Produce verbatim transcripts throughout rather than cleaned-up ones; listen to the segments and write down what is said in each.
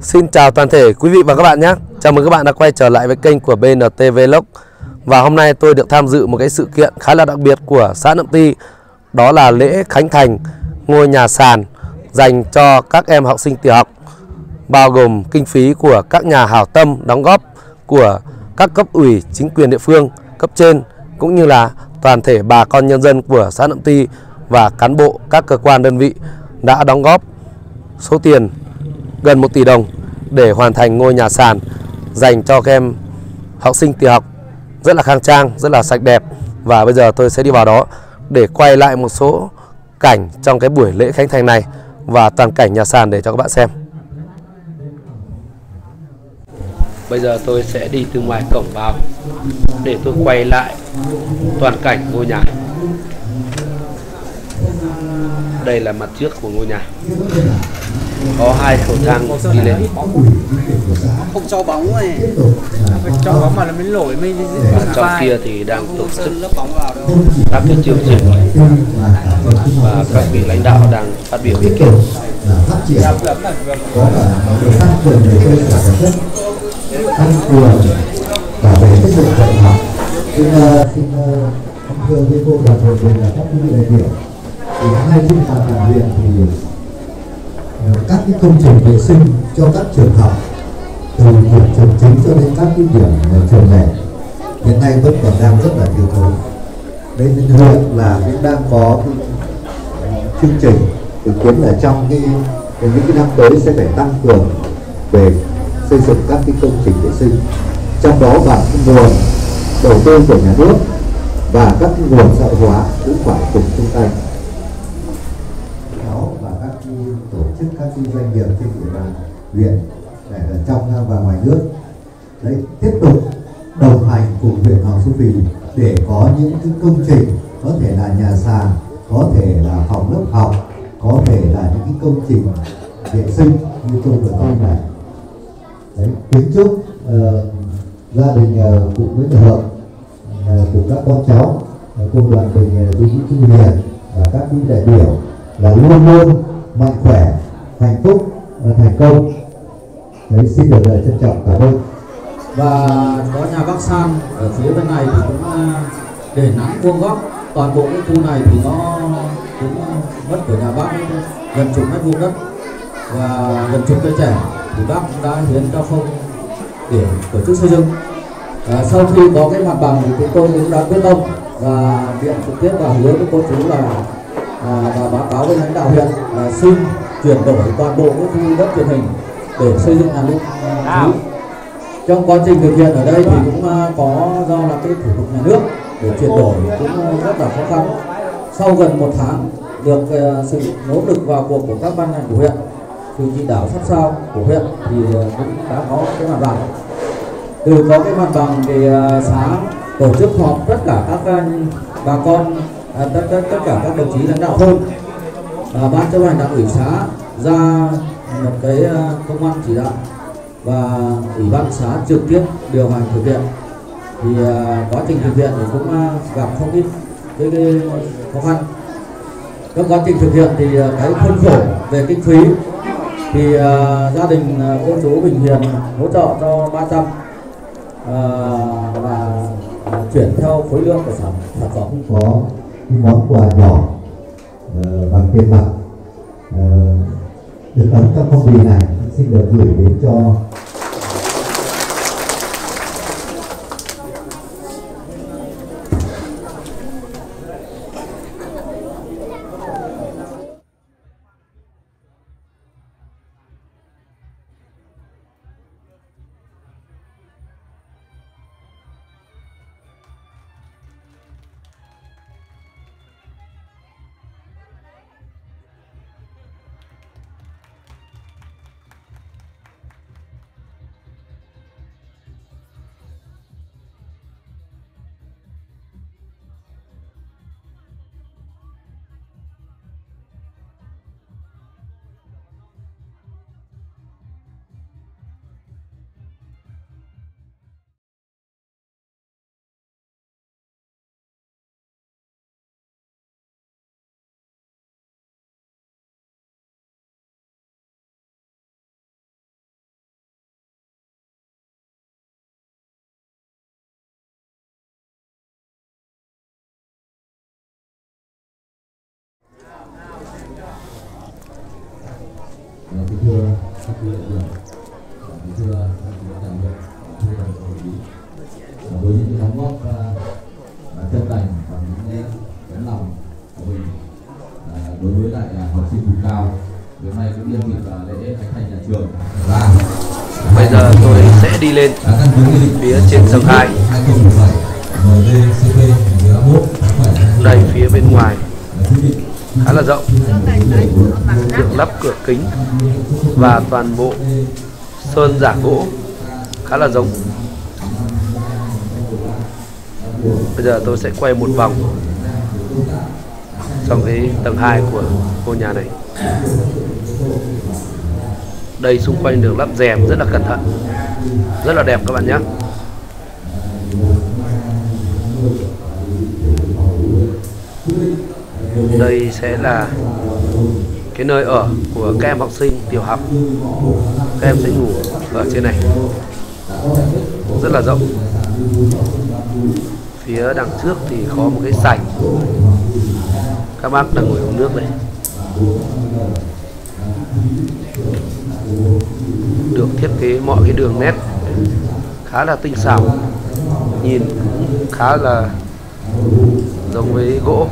Xin chào toàn thể quý vị và các bạn nhé. Chào mừng các bạn đã quay trở lại với kênh của bê en tê Vlogs. Và hôm nay tôi được tham dự một cái sự kiện khá là đặc biệt của xã Nậm Ty. Đó là lễ khánh thành ngôi nhà sàn dành cho các em học sinh tiểu học, bao gồm kinh phí của các nhà hảo tâm, đóng góp của các cấp ủy, chính quyền địa phương, cấp trên, cũng như là toàn thể bà con nhân dân của xã Nậm Ty và cán bộ các cơ quan đơn vị đã đóng góp số tiền gần một tỷ đồng để hoàn thành ngôi nhà sàn dành cho các em học sinh tiểu học, rất là khang trang, rất là sạch đẹp. Và bây giờ tôi sẽ đi vào đó để quay lại một số cảnh trong cái buổi lễ khánh thành này và toàn cảnh nhà sàn để cho các bạn xem. Bây giờ tôi sẽ đi từ ngoài cổng vào để tôi quay lại toàn cảnh ngôi nhà. Đây là mặt trước của ngôi nhà, có hai cầu thang đi lên. Không cho bóng này, cho bóng mà nó mới nổi. Và trong kia thì đang tổ chức các cái chương trình và các vị lãnh đạo đang phát biểu ý kiến. Thì hai chúng ta làm việc thì các cái công trình vệ sinh cho các trường học, từ điểm trường chính cho đến các cái điểm trường lẻ, hiện nay vẫn còn đang rất là thiếu thốn. Đây nên huyện là cũng đang có cái chương trình dự kiến là trong cái những cái năm tới sẽ phải tăng cường về xây dựng các cái công trình vệ sinh, trong đó và cái nguồn đầu tư của nhà nước và các cái nguồn xã hội hóa cũng phải cùng chung tay. Chức các doanh nghiệp trên địa bàn huyện để ở trong và ngoài nước đấy tiếp tục đồng hành cùng huyện Hoàng Su Phì để có những cái công trình, có thể là nhà sàn, có thể là phòng lớp học, có thể là những cái công trình vệ sinh như tôi vừa nói này. Đấy, kính chúc uh, gia đình uh, cụ Nguyễn Thị Hợp, uh, của các con cháu, uh, cùng đoàn đình uh, Nguyễn Thị Hiền và các quý đại biểu là luôn luôn mạnh khỏe, hạnh phúc, thành công. Đấy, xin được lời trân trọng cảm ơn. Và có nhà bác San ở phía bên này thì cũng để nắng vuông góc. Toàn bộ cái khu này thì nó cũng mất của nhà bác gần chục mét vuông đất và gần chục cây trẻ thì bác cũng đã hiến cho không để tổ chức xây dựng. À, sau khi có cái mặt bằng thì chúng tôi cũng đã quyết tâm và điện trực tiếp và hứa với cô chú là À, và báo cáo với lãnh đạo huyện là xin chuyển đổi toàn bộ các khu đất truyền hình để xây dựng nhà nước. À, trong quá trình thực hiện ở đây thì cũng uh, có do là cái thủ tục nhà nước để chuyển đổi cũng rất là khó khăn. Sau gần một tháng được uh, sự nỗ lực vào cuộc của các ban ngành của huyện, sự chỉ đạo sát sao của huyện thì uh, cũng đã có cái mặt bằng. Từ có cái mặt bằng thì uh, xã tổ chức họp tất cả các uh, bà con, À, tất, tất, tất cả các đồng chí lãnh đạo thôn, à, ban chấp hành đảng ủy xã ra một cái uh, công văn chỉ đạo và ủy ban xã trực tiếp điều hành thực hiện. Thì uh, quá trình thực hiện thì cũng uh, gặp không ít cái, cái khó khăn. Trong quá trình thực hiện thì uh, cái khuôn khổ về kinh phí thì uh, gia đình uh, cô chú Bình Hiền hỗ trợ cho ba trăm uh, và uh, chuyển theo khối lượng của sản sản phẩm. Có món quà nhỏ uh, bằng tiền mặt uh, được ấn trong phong bì này xin được gửi đến cho kính thưa các vị đại biểu, kính thưa các vị đại biểu, thưa hội nghị, với những đóng góp chân thành và những tấm lòng của mình đối với lại học sinh vùng cao, hôm nay cũng nhân dịp lễ khánh thành nhà trường. Và bây giờ tôi sẽ đi lên phía trên tầng hai. Đây phía bên ngoài khá là rộng, được lắp cửa kính và toàn bộ sơn giả gỗ khá là giống. Bây giờ tôi sẽ quay một vòng trong cái tầng hai của ngôi nhà này. Đây xung quanh được lắp rèm rất là cẩn thận, rất là đẹp các bạn nhé. Đây sẽ là cái nơi ở của các em học sinh tiểu học. Các em sẽ ngủ ở trên này, rất là rộng. Phía đằng trước thì có một cái sảnh, các bác đang ngồi uống nước này. Được thiết kế mọi cái đường nét khá là tinh xảo, nhìn cũng khá là giống với gỗ.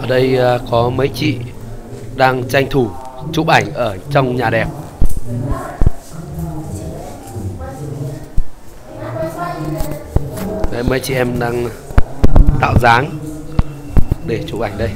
Ở đây có mấy chị đang tranh thủ chụp ảnh ở trong nhà đẹp. Đấy, mấy chị em đang tạo dáng để chụp ảnh đây.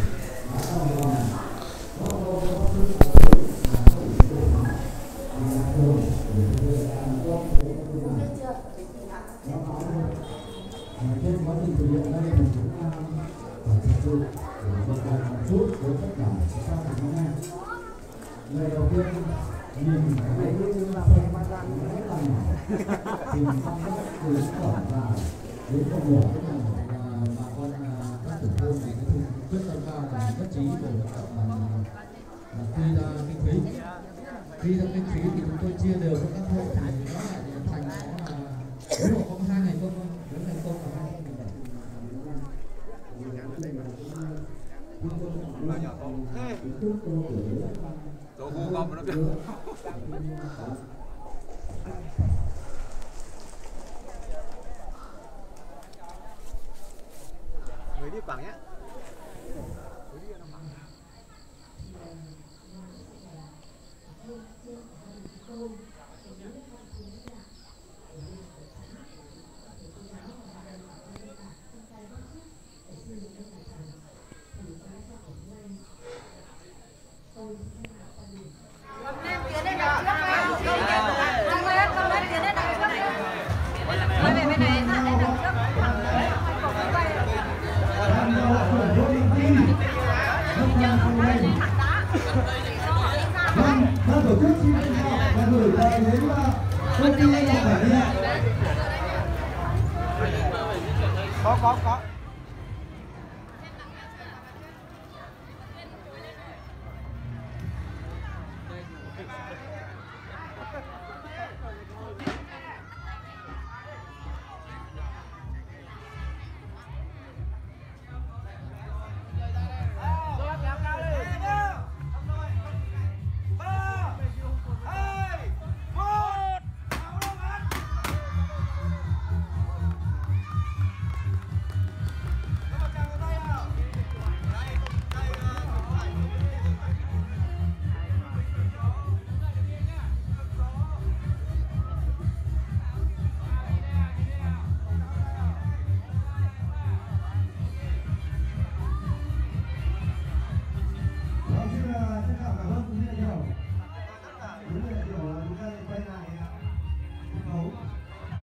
Có, có, có.